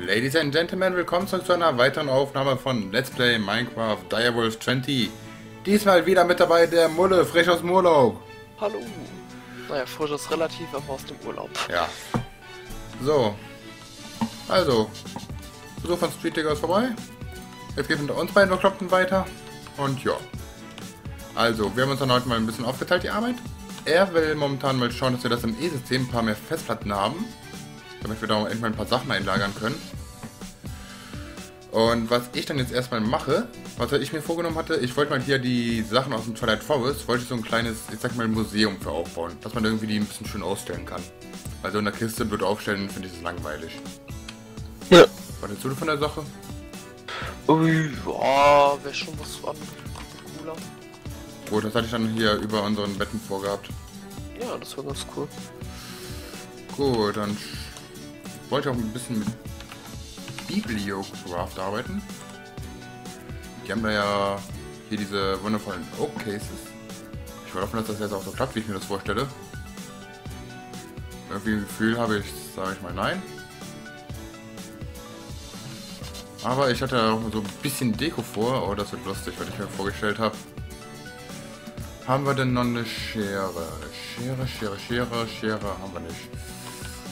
Ladies and Gentlemen, willkommen zu einer weiteren Aufnahme von Let's Play Minecraft Wolf 20. Diesmal wieder mit dabei der Mulle, frisch aus dem Urlaub. Hallo. Naja, frisch ist relativ, aber aus dem Urlaub. Ja. So. Also. Besuch von SpeedDigger ist vorbei. Jetzt geht es mit uns beiden Bekloppten weiter. Und ja. Also, wir haben uns dann heute mal ein bisschen aufgeteilt, die Arbeit. Er will momentan mal schauen, dass wir das im E-System ein paar mehr Festplatten haben. Damit wir da endlich mal ein paar Sachen einlagern können. Und was ich dann jetzt erstmal mache, was ich mir vorgenommen hatte, ich wollte mal hier die Sachen aus dem Twilight Forest, wollte so ein kleines, ich sag mal, Museum für aufbauen, dass man irgendwie die ein bisschen schön ausstellen kann. Weil so in der Kiste blöd aufstellen, finde ich das langweilig. Ja. Was hältst du von der Sache? Ja, wäre schon was an cooler. Gut, das hatte ich dann hier über unseren Betten vorgehabt. Ja, das war ganz cool. Gut, dann wollte ich auch ein bisschen mit Bibliocraft arbeiten. Die haben da ja hier diese wundervollen Oak Cases. Ich hoffe, dass das jetzt auch so klappt, wie ich mir das vorstelle. Irgendwie ein Gefühl habe ich, sage ich mal, nein. Aber ich hatte auch so ein bisschen Deko vor. Oh, das wird lustig, was ich mir vorgestellt habe. Haben wir denn noch eine Schere? Schere haben wir nicht.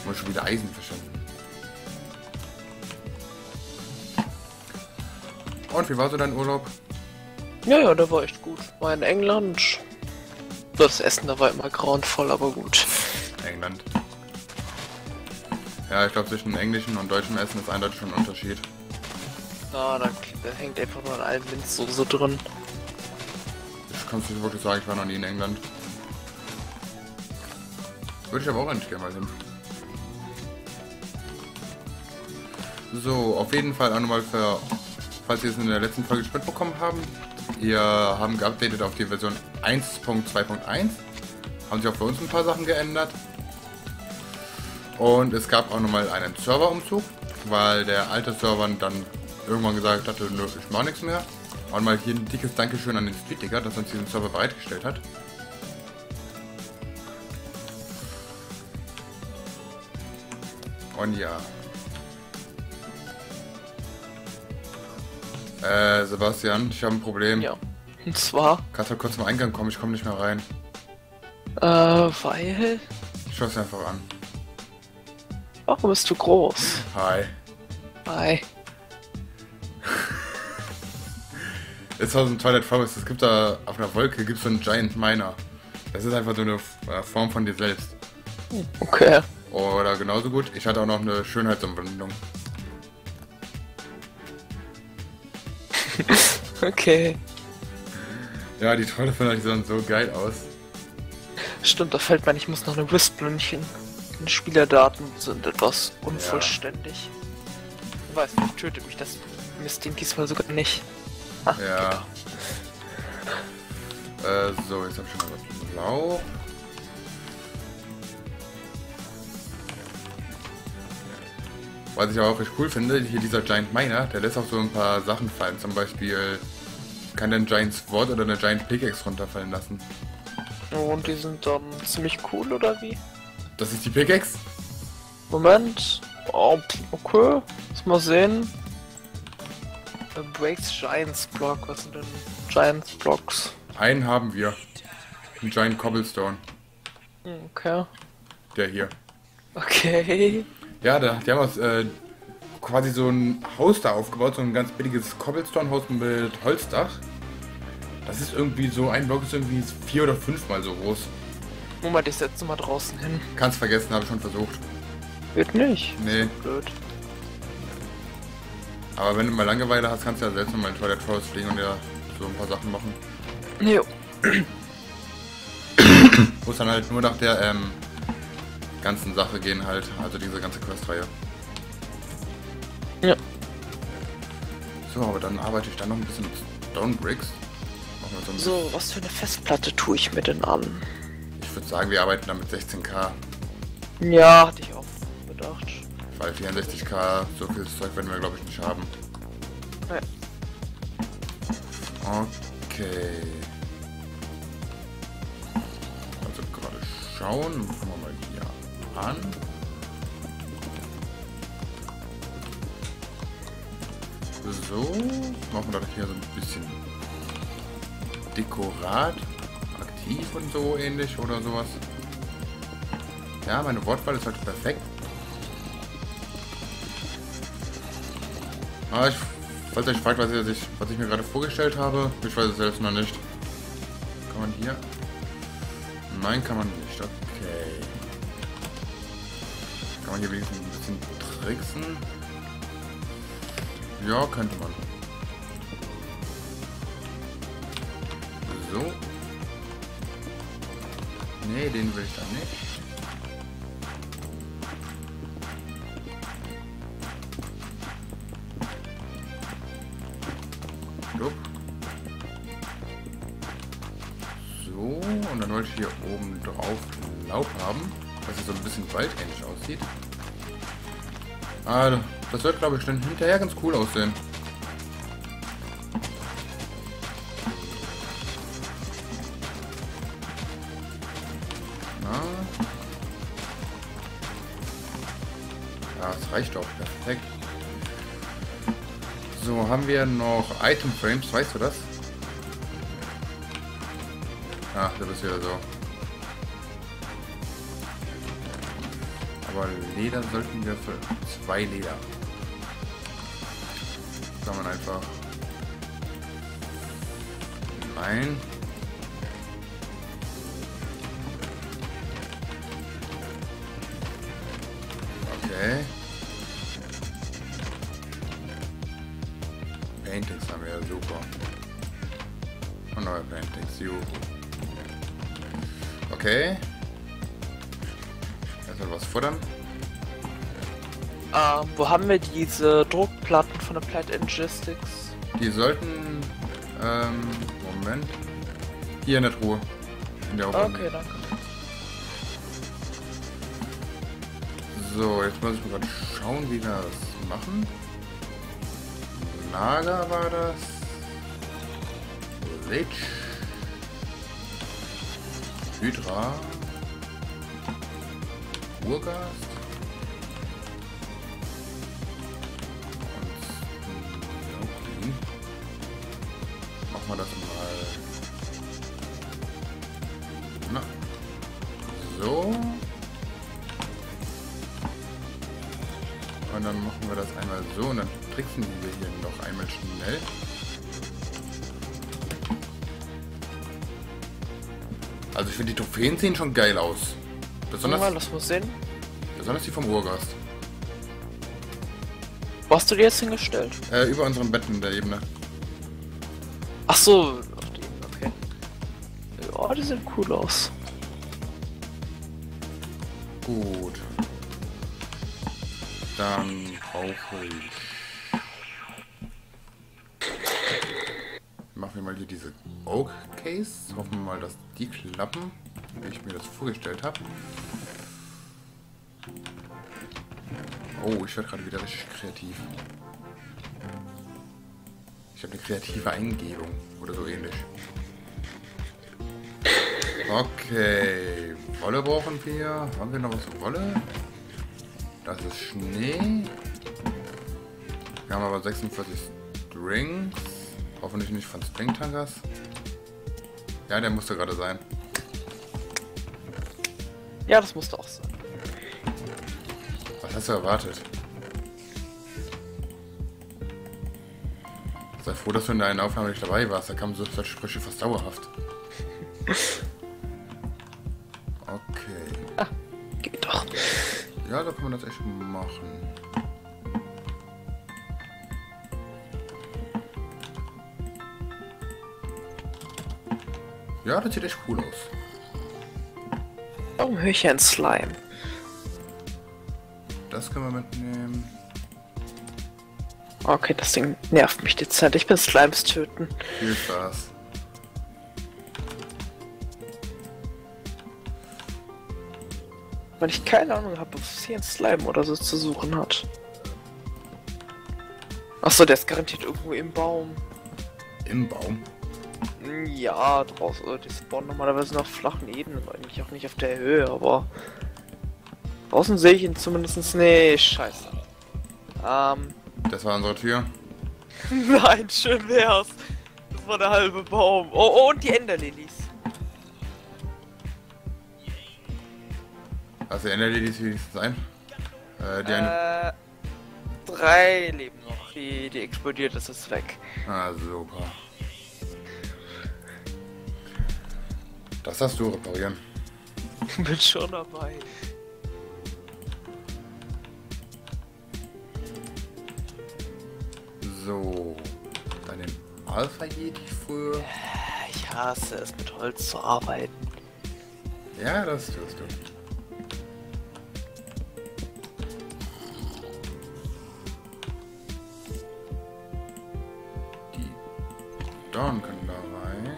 Muss schon wieder Eisen verschwenden. Und wie war so dein Urlaub? Ja, der war echt gut. War in England. Das Essen da war immer grauenvoll, aber gut. England. Ja, ich glaube, zwischen englischem und deutschem Essen ist eindeutig schon ein Unterschied. Ah, da hängt einfach nur an allem Minzsoße drin. Ich kann es nicht wirklich sagen, ich war noch nie in England. Würde ich aber auch eigentlich gerne mal hin. So, auf jeden Fall auch nochmal für, falls ihr es in der letzten Folge schon mitbekommen haben, wir haben geupdatet auf die Version 1.2.1, haben sich auch für uns ein paar Sachen geändert und es gab auch nochmal einen Serverumzug, weil der alte Server dann irgendwann gesagt hatte, nö, ich mache nichts mehr. Und mal hier ein dickes Dankeschön an den SpeedDigger, dass uns diesen Server bereitgestellt hat. Und ja. Sebastian, ich habe ein Problem. Ja. Und zwar? Kannst du kurz zum Eingang kommen, ich komme nicht mehr rein. Weil? Ich schau es einfach an. Warum bist du groß? Hi. Hi. Ist aus dem Twilight Forest, es gibt da auf einer Wolke gibt's so einen Giant Miner. Das ist einfach so eine Form von dir selbst. Okay. Oder genauso gut, ich hatte auch noch eine Schönheitsumwandlung. Okay. Ja, die Trolle von euch sahen so geil aus. Stimmt, da fällt mir ein, ich muss noch eine Wristblümchen. Die Spielerdaten sind etwas unvollständig. Ja. Ich weiß nicht, tötet mich das Mistding diesmal sogar nicht. Ah, ja. So, jetzt habe ich schon mal was blau. Was ich aber auch echt cool finde, hier dieser Giant Miner, der lässt auch so ein paar Sachen fallen. Zum Beispiel kann der ein Giant Sword oder eine Giant Pickaxe runterfallen lassen. Und die sind dann ziemlich cool, oder wie? Das ist die Pickaxe? Moment. Oh, okay. Lass mal sehen. Breaks Giants Block. Was sind denn Giants Blocks? Einen haben wir. Ein Giant Cobblestone. Okay. Der hier. Okay. Ja, die haben was, quasi so ein Haus da aufgebaut, so ein ganz billiges Cobblestone-Haus mit Holzdach. Das ist irgendwie so, ein Block ist irgendwie 4- oder 5-mal so groß. Moment, ich setze mal draußen hin. Kannst vergessen, habe ich schon versucht. Wird nicht. Nee. So blöd. Aber wenn du mal Langeweile hast, kannst du ja selbst nochmal in Twilight Forest fliegen und ja so ein paar Sachen machen. Jo. Muss dann halt nur nach der, ganzen Sache gehen halt, also diese ganze Questreihe. Ja. So, aber dann arbeite ich dann noch ein bisschen mit Stonebricks. So, was für eine Festplatte tue ich mir denn an? Ich würde sagen, wir arbeiten dann mit 16K. Ja, hatte ich auch bedacht. Weil 64K, so viel Zeug werden wir glaube ich nicht haben. Ja. Okay. Also gerade schauen. An. So, machen wir doch hier so ein bisschen dekorat, aktiv und so ähnlich oder sowas. Ja, meine Wortwahl ist halt perfekt. Aber ich, falls ihr euch fragt, was ich mir gerade vorgestellt habe, ich weiß es selbst noch nicht. Kann man hier? Nein, kann man nicht. Okay. Kann man hier wenigstens ein bisschen tricksen? Ja, könnte man. So. Nee, den will ich dann nicht. So, und dann wollte ich hier oben drauf Laub haben, dass es so ein bisschen waldähnlich aussieht. Also, das wird, glaube ich, dann hinterher ganz cool aussehen. Na. Ja, das reicht doch. Perfekt. So, haben wir noch Item Frames, weißt du das? Ach, du bist wieder so. Aber Leder sollten wir für 2 Leder. Kann man einfach. Nein. Okay. Paintings haben wir ja super. Und neue Paintings, juhu. Okay. Erstmal was futtern. Wo haben wir diese Druckplatten von Applied Energistics? Die sollten. Moment. Hier in der Truhe. In der Aufnahme. Okay, danke. So, jetzt muss ich mal gerade schauen, wie wir das machen. Lager war das. Lich. Hydra. Urgast. Und machen wir das mal. Na. So. Und dann machen wir das einmal so und dann tricksen wir hier noch einmal schnell. Also ich finde, die Trophäen sehen schon geil aus. Besonders, mal, das muss sehen. Besonders die vom Urgast. Wo hast du die jetzt hingestellt? Über unserem Bett in der Ebene. Ach so, auf die Ebene, okay. Oh, die sehen cool aus. Gut. Dann brauche ich... Machen wir mal hier diese Oak Case. Hoffen wir mal, dass die klappen, wie ich mir das vorgestellt habe. Oh, ich werde gerade wieder richtig kreativ. Ich habe eine kreative Eingebung oder so ähnlich. Okay, Wolle brauchen wir. Haben wir noch was für Wolle? Das ist Schnee. Wir haben aber 46 Strings. Hoffentlich nicht von Stringtankers. Ja, der musste gerade sein. Ja, das musste auch sein. Was hast du erwartet? Sei froh, dass du in deiner Aufnahme nicht dabei warst. Da kamen so solche Sprüche fast dauerhaft. Okay. Ah, geht doch. Ja, da kann man das echt machen. Ja, das sieht echt cool aus. Warum höre ich ja ein Slime? Das können wir mitnehmen. Okay, das Ding nervt mich dezent. Ich bin Slimes töten. Viel Spaß. Weil ich keine Ahnung habe, ob es hier ein Slime oder so zu suchen hat. Achso, der ist garantiert irgendwo im Baum. Im Baum? Ja, draußen, die spawnen normalerweise noch auf flachen Ebenen, eigentlich auch nicht auf der Höhe, aber draußen sehe ich ihn zumindest nicht. Scheiße. Das war unsere Tür. Nein, schön wär's. Das war der halbe Baum. Oh, oh, und die Enderlilies. Also Enderlilies wenigstens ein? Die eine... 3 leben noch. Die explodiert, das ist weg. Ah, super. Das hast du reparieren. Bin schon dabei. So, bei dem Alpha Jedi früher. Ich hasse es, mit Holz zu arbeiten. Ja, das tust du. Dorn können da rein.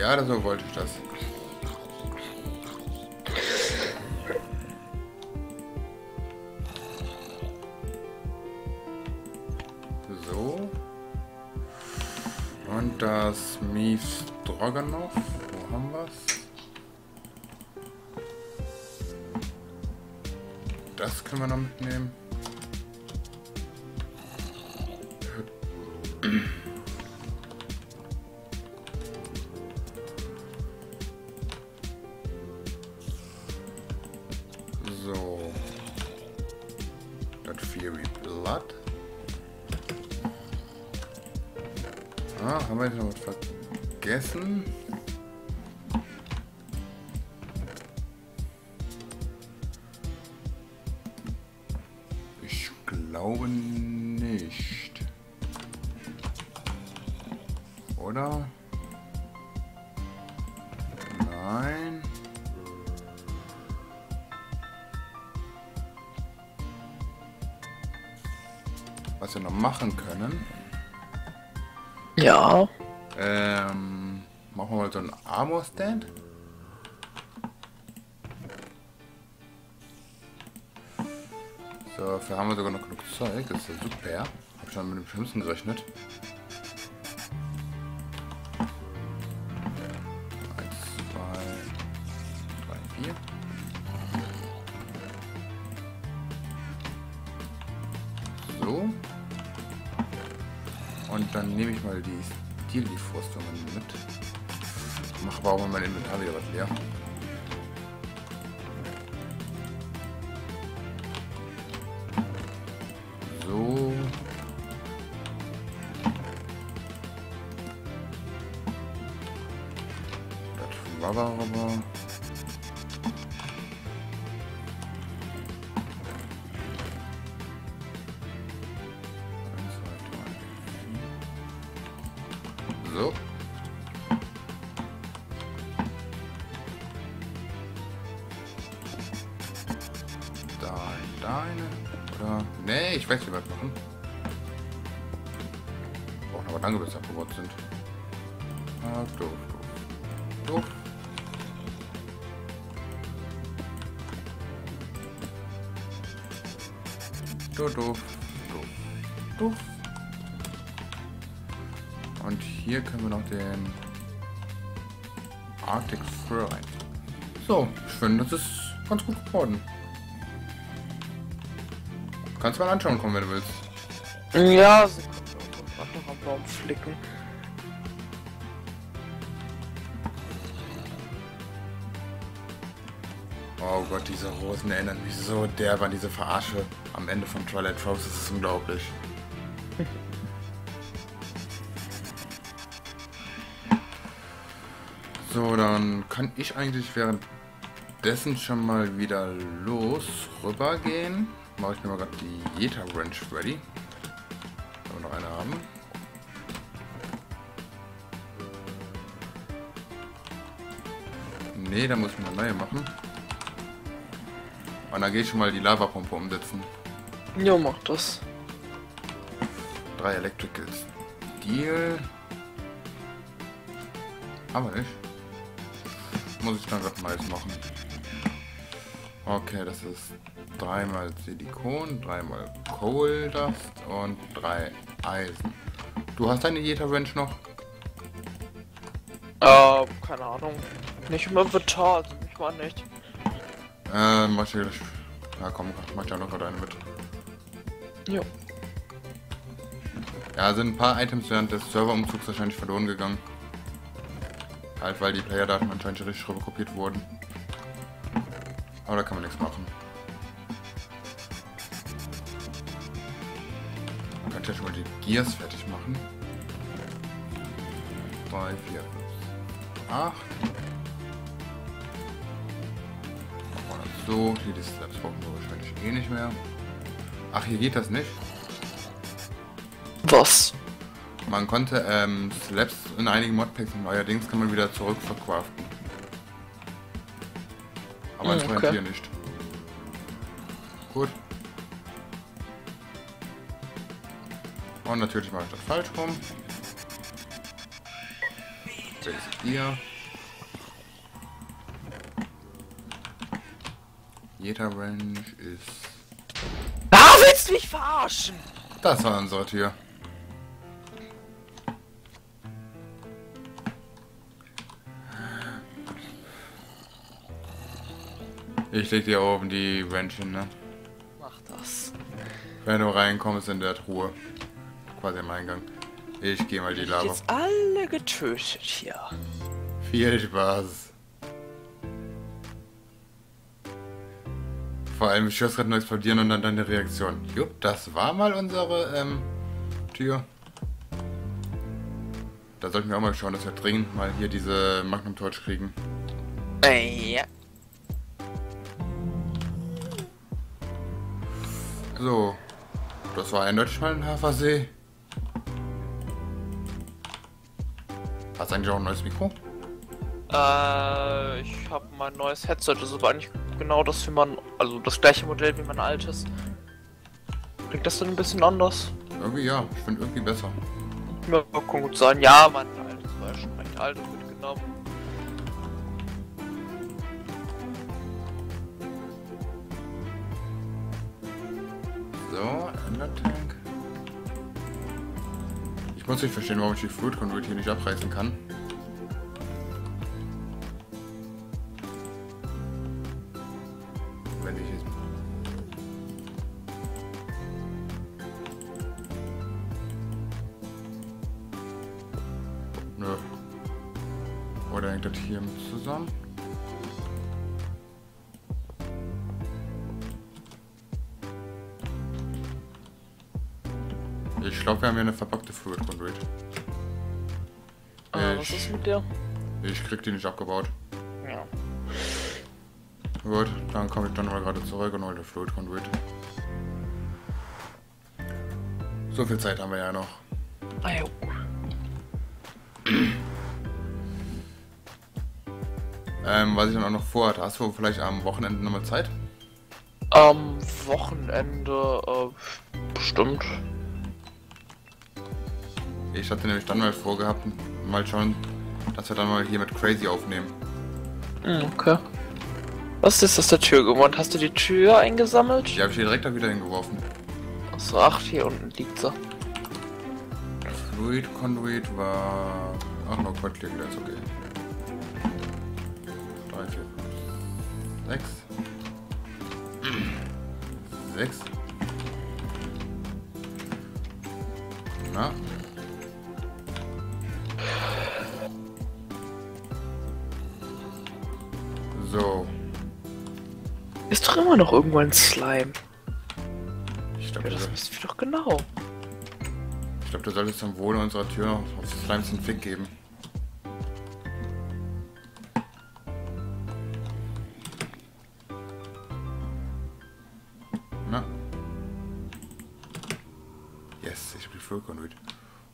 Ja, das so wollte ich das. So. Und das Mies Droganov. Wo haben wir's? Das können wir noch mitnehmen. So. Das Fury Blood. Ah, haben wir jetzt noch was vergessen? Ich glaube nicht. Oder? Nein. Was wir noch machen können. Ja. Machen wir mal so einen Armor Stand. So, dafür haben wir sogar noch genug Zeug. Das ist ja super. Hab schon mit dem Schlimmsten gerechnet. 1, 2, 3, 4. So. Und dann nehme ich mal die Stili-Forstungen mit. Mach aber auch mal mein Inventar wieder was leer. So. Das Rubber. So. Deine. Oder. Nee, ich weiß nicht, was machen. Brauchen aber lange, bis sie abgebaut sind. Ah, doof. Doof. Und hier können wir noch den Arctic Fur rein. So, ich finde, das ist ganz gut geworden. Kannst du mal anschauen kommen, wenn du willst. Ja, sie kann noch am Baum flicken. Oh Gott, diese Rosen erinnern mich so derb an diese Verarsche am Ende von Twilight Forest. Das ist unglaublich. So, dann kann ich eigentlich währenddessen schon mal wieder los rübergehen. Mache ich mir mal gerade die Jeta Wrench ready. Wenn wir noch eine haben. Ne, da muss ich mir eine neue machen. Und dann gehe ich schon mal die Lavapumpe umsetzen. Ja, mach das. 3 Electrical Steel. Aber nicht. Muss ich dann gerade mal machen. Okay, das ist 3 mal Silikon, 3 mal Coal Dust und 3 Eisen. Du hast deine Jeta Wrench noch? Keine Ahnung. Nicht im Inventar, nicht mal nicht. Mach ich gleich Ja, komm, mach da noch deine mit. Jo. Ja, sind ein paar Items während des Serverumzugs wahrscheinlich verloren gegangen. Halt, weil die Playerdaten anscheinend richtig rüber kopiert wurden. Aber da kann man nichts machen. Man könnte ja schon mal die Gears fertig machen. 3, 4, 5, 8. So, hier die Slaps brauchen wir wahrscheinlich eh nicht mehr. Ach, hier geht das nicht. Was? Man konnte Slaps in einigen Modpacks und allerdings kann man wieder zurück verkraften. Aber anscheinend hier nicht. Gut. Und natürlich mache ich das falsch rum. Das ist hier. Jeder Range ist... Ah, willst du mich verarschen? Das war unsere Tür. Ich leg dir oben die Range hin, ne? Mach das. Wenn du reinkommst in der Truhe. Quasi am Eingang. Ich geh mal die Lava. Jetzt alle getötet hier. Viel Spaß. Vor allem, ich höre es gerade nur explodieren und dann deine Reaktion. Jupp, das war mal unsere Tür. Da sollten wir auch mal schauen, dass wir dringend mal hier diese Magnum Torch kriegen. Ja. So. Das war eindeutig mal ein Hafersee. Hast du eigentlich auch ein neues Mikro? Ich habe mein neues Headset. Das ist aber eigentlich genau das, wie man, also das gleiche Modell wie mein altes. Klingt das denn ein bisschen anders? Irgendwie ja, ich finde irgendwie besser. Ja, kann gut sein. Ja, mein altes war schon recht alt und gut genommen. So, Ender Tank. Ich muss nicht verstehen, warum ich die Fluid Conduit hier nicht abreißen kann. Oder hängt das hier zusammen? Ich glaube, wir haben hier eine verpackte Fluid Conduit. Was ist mit der? Ich krieg die nicht abgebaut. Ja. Gut, dann komme ich dann mal gerade zurück und hole die Fluid Conduit. So viel Zeit haben wir ja noch. Ajo. Was ich dann auch noch vorhatte, hast du vielleicht am Wochenende nochmal Zeit? Am Wochenende, bestimmt. Ich hatte nämlich dann mal vorgehabt, mal schauen, dass wir dann mal hier mit Crazy aufnehmen. Okay. Was ist aus der Tür geworden? Hast du die Tür eingesammelt? Die habe ich hier direkt da wieder hingeworfen. Achso, ach, hier unten liegt sie. Fluid Conduit war... Ach, noch Quad liegen, das ist okay. 6. Na? So. Ist doch immer noch irgendwo ein Slime. Ich glaube, ja, das wissen wir doch genau. Ich glaube, du solltest zum Wohle unserer Tür auf die Slimes einen Fick geben.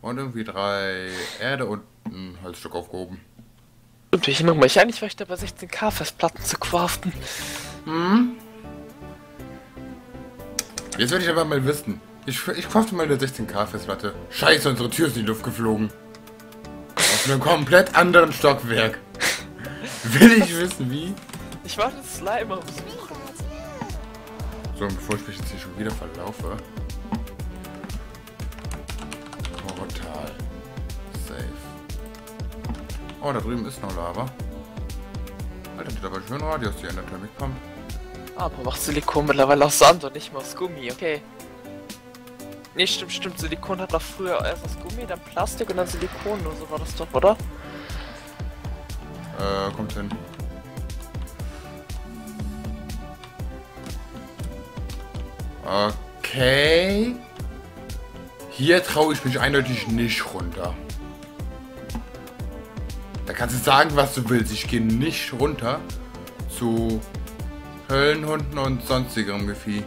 Und irgendwie 3 Erde und ein Holzstück aufgehoben. Und ich noch mal, eigentlich war ich dabei 16K Festplatten zu craften. Hm? Jetzt will ich aber mal wissen. Ich crafte mal eine 16K Festplatte. Scheiße, unsere Tür ist in die Luft geflogen. Auf einem komplett anderen Stockwerk. Will ich wissen, wie? Ich warte Slime aufs Suchen. So, und bevor ich mich jetzt hier schon wieder verlaufe. Oh, da drüben ist noch Lava. Alter, sieht aber schön aus, die Ender Thermic Pump. Ah, man macht Silikon mittlerweile aus Sand und nicht mehr aus Gummi, okay. Nee, stimmt, stimmt. Silikon hat doch früher erst aus Gummi, dann Plastik und dann Silikon oder so war das doch, oder? Kommt hin. Okay. Hier traue ich mich eindeutig nicht runter. Da kannst du sagen, was du willst. Ich gehe nicht runter zu Höllenhunden und sonstigem Gevieh.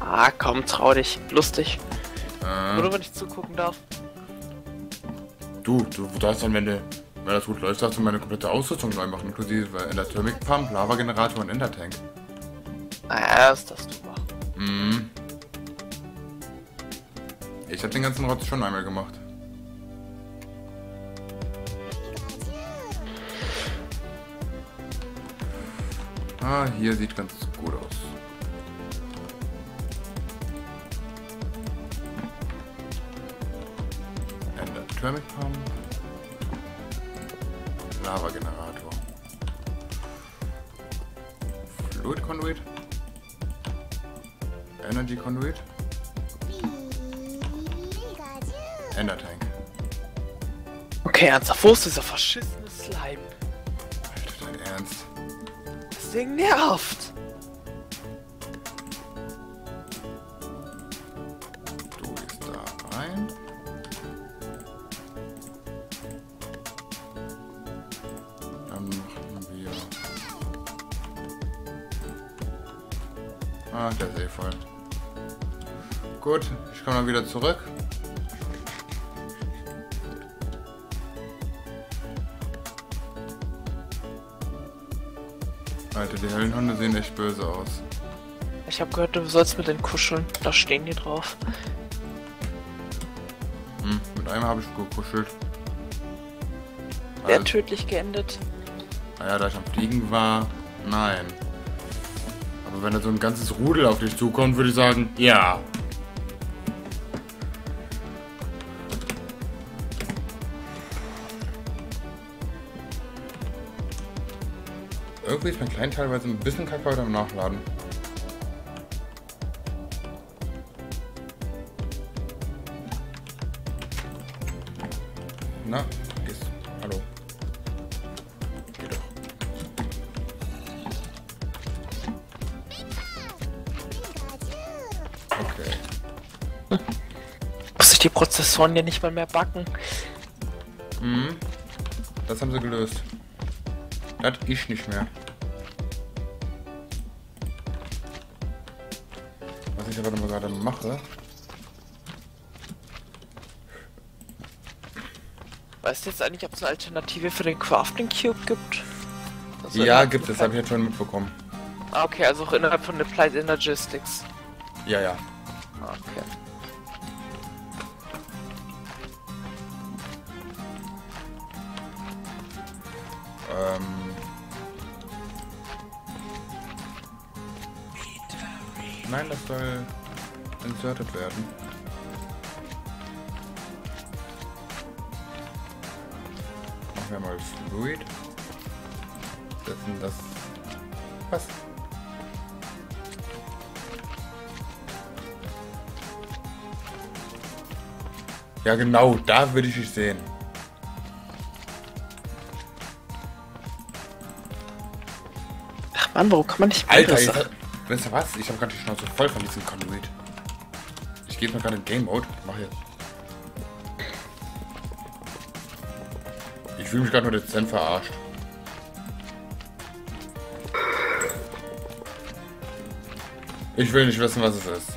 Ah, komm, trau dich. Lustig. Oder wenn ich zugucken darf. Du hast dann, wenn das gut läuft, darfst du meine komplette Ausrüstung neu machen, inklusive Ender Thermic Pump, Lava Generator und Ender Tank. Naja, das darfst du machen. Mhm. Ich hab den ganzen Rotz schon einmal gemacht. Ah, hier sieht ganz gut aus. Ender Thermic Pump. Lava Generator. Fluid Conduit. Energy Conduit. Ender Tank. Okay, ernsthaft, wo ist dieser verschissene Slime? Alter, dein Ernst? Das Ding nervt! Du gehst da rein. Dann machen wir... Ah, der ist eh voll. Gut, ich komme dann wieder zurück. Alter, die Höllenhunde sehen echt böse aus. Ich habe gehört, du sollst mit den kuscheln. Da stehen die drauf. Hm, mit einem habe ich gekuschelt. Wäre tödlich geendet. Naja, da ich am Fliegen war, nein. Aber wenn da so ein ganzes Rudel auf dich zukommt, würde ich sagen, ja. Irgendwie ist mein Klein teilweise ein bisschen kacke heute am Nachladen. Na, gehst du? Hallo. Geh doch. Okay. Hm. Muss ich die Prozessoren hier nicht mal mehr backen? Mhm. Das haben sie gelöst. Das ich nicht mehr. Was ich aber mal gerade mache. Weißt du jetzt eigentlich, ob es eine Alternative für den Crafting Cube gibt? Also ja, gibt es, habe ich jetzt schon mitbekommen. Ah, okay, also auch innerhalb von Applied Energistics. Ja, ja. Okay. Nein, das soll inserted werden. Machen wir mal Fluid. Setzen das... Was? Ja genau, da würde ich dich sehen. Ach Mann, warum kann man nicht... Alter, weißt du was? Ich habe gerade die Schnauze voll von diesem Conduit. Ich gehe jetzt mal gerade in Game Mode. Mach jetzt. Ich fühle mich gerade nur dezent verarscht. Ich will nicht wissen, was es ist.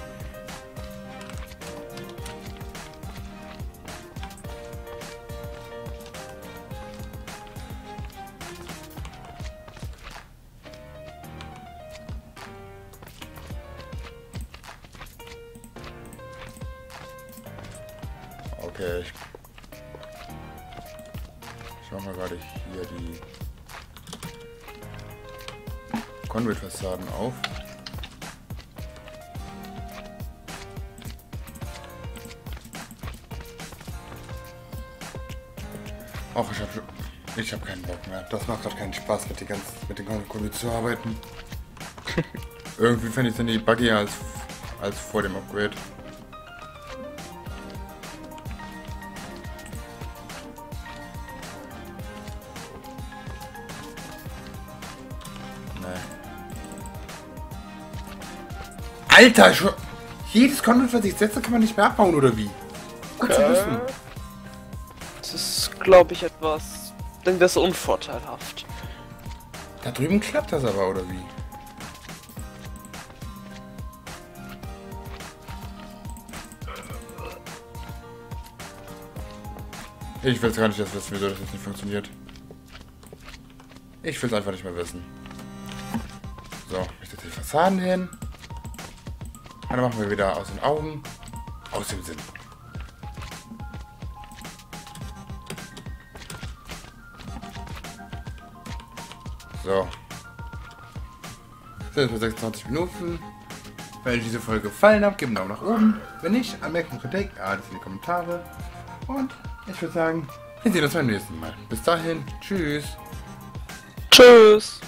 Okay, ich mach mal gerade hier die Conduit-Fassaden auf. Ach, ich hab schon... Ich habe keinen Bock mehr. Das macht gerade keinen Spaß, mit den ganzen Kunden zu arbeiten. Irgendwie finde ich es nicht buggy als vor dem Upgrade. Alter, jedes Content, was ich setze, kann man nicht mehr abbauen, oder wie? Gut zu wissen. Das ist, glaube ich, etwas... denn das ist unvorteilhaft. Da drüben klappt das aber, oder wie? Ich will es gar nicht erst wissen, wieso das jetzt nicht funktioniert. Ich will es einfach nicht mehr wissen. So, ich setze die Fassaden hin. Und dann machen wir wieder aus den Augen, aus dem Sinn. So. Das sind jetzt 26 Minuten. Wenn euch diese Folge gefallen hat, gebt einen Daumen nach oben. Wenn nicht, Anmerkung, Kritik, alles in die Kommentare. Und ich würde sagen, wir sehen uns beim nächsten Mal. Bis dahin, tschüss. Tschüss.